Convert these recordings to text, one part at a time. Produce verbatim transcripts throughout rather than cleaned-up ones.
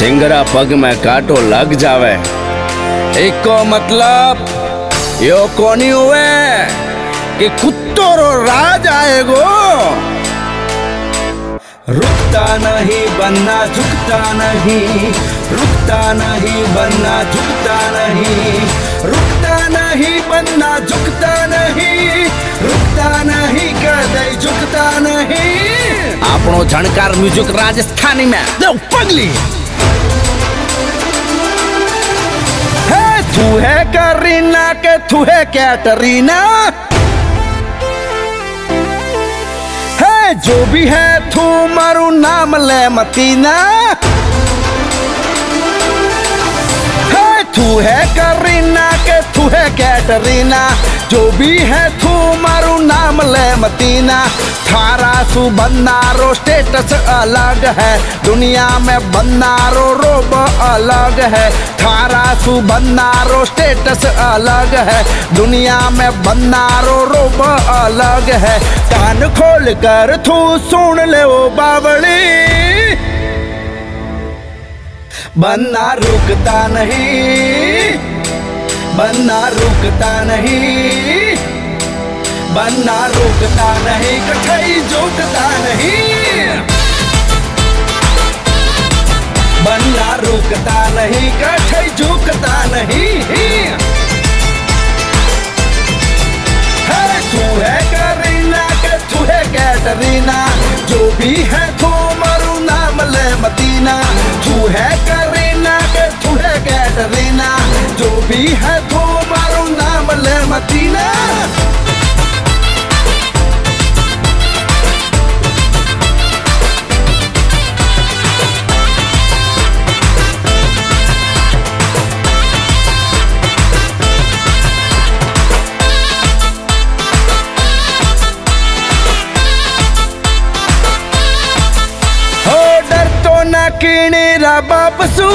सिंगरा पग में काटो लग जावे। एको मतलब यो कोनी हुए कि कुत्तो रो राज आएगो। रुकता नहीं बन्ना झुकता नहीं, रुकता नहीं बन्ना झुकता नहीं, रुकता नहीं बन्ना झुकता नहीं, रुकता नहीं कदे झुकता नहीं। आपनो झणकार म्यूजिक राजस्थानी में दो पगली तू है करीना के तू है कैटरीना। है जो भी है तू मारू नाम ले मतीना। है तू है करीना के तू है कैटरीना, जो भी है तू मारू नाम ले मतीना। थारा सु बन्नारो स्टेटस अलग है, दुनिया में बन्नारो रोब अलग है। थारा सु बन्नारो स्टेटस अलग है, दुनिया में बन्नारो रोब अलग है। कान खोल कर तू सुन ले ओ बावली, बन्ना रुकता नहीं, बन्ना रुकता नहीं, बन्ना रुकता नहीं, कठई झुकता नहीं। बन्ना रुकता नहीं, कठई झुकता नहीं। है तू है करीना के तू है कैटरीना, जो भी है तू मारू नाम ले मतीना। तू है करीना के तू है कैटरीना, जो भी है तू मारू नाम ले मतीना। किनेरा बापसू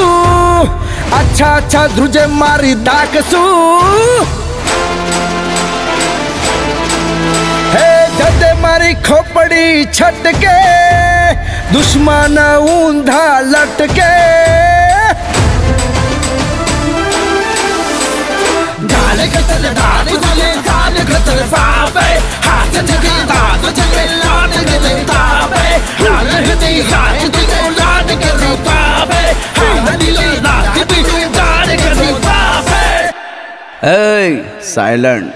अच्छा अच्छा ध्रुजे मारी दाकसू। हे जदे मारी खोपड़ी छटके दुश्मन ऊंधा लटके। गाले कतल गाले गाले गाले कतल बाबे हाथ जगे दाद जगे लाड जगे ताबे लाल हृदय हाथ जगे लाड करे बाबे हाथ दिले लाड जगे लाड करे बाबे। ऐ साइलेंट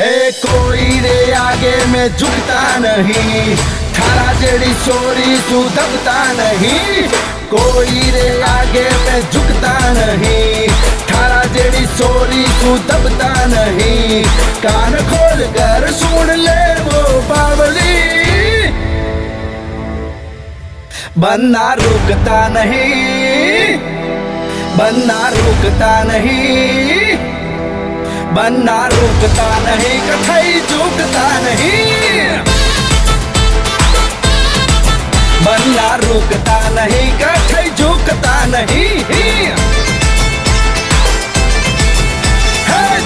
हे कोई रे आगे में झुकता नहीं, थारा जेड़ी सोरी तू दबता नहीं। कोई रे आगे में झुकता नहीं, थारा जेड़ी सोरी तू दबता नहीं। कान खोल कर सुन ले वो बावली, बन्ना रुकता नहीं, बन्ना रुकता नहीं, बन्ना रुकता नहीं, कठई झुकता नहीं। बन्ना रुकता नहीं, कठई झुकता नहीं।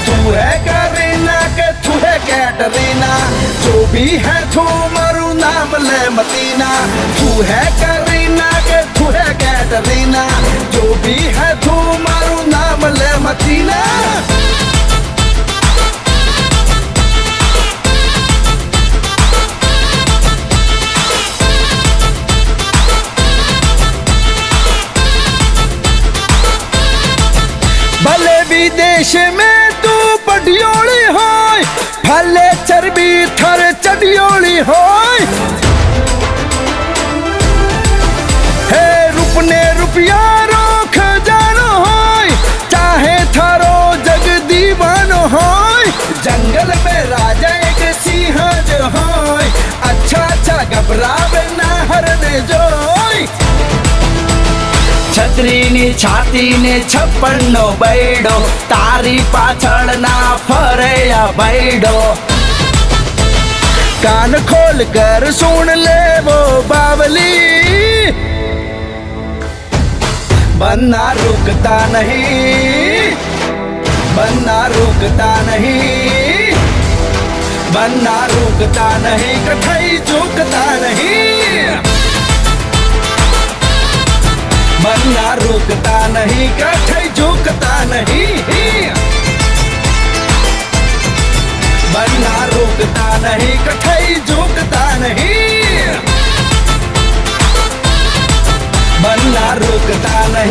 तू है करीना के तू है कैटरीना, जो भी है तू मारू नाम ले मतीना। तू है करीना के तू है कैटरीना, जो भी है तू मारू नाम ले मतीना। भले विदेश में चडियोली होय भले चर्बी थर चडियोली होय। हे रुपने रुपया रोख जानो होय, चाहे थारो जग दीवानो होय। जंगल में राजा एक सिंह जो होय, अच्छा अच्छा घबरावे ना हरने जोय। छतरी ने छाती ने छप्पनो बैडो, तारी पाछड़ ना फरे या बैडो। कान खोल कर सुन ले वो बावली, बन्ना रुकता नहीं, बन्ना रुकता नहीं, बन्ना रुकता नहीं, कठई झुकता नहीं। बन्ना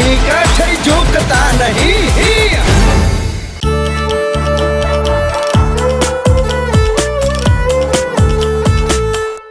नहीं कर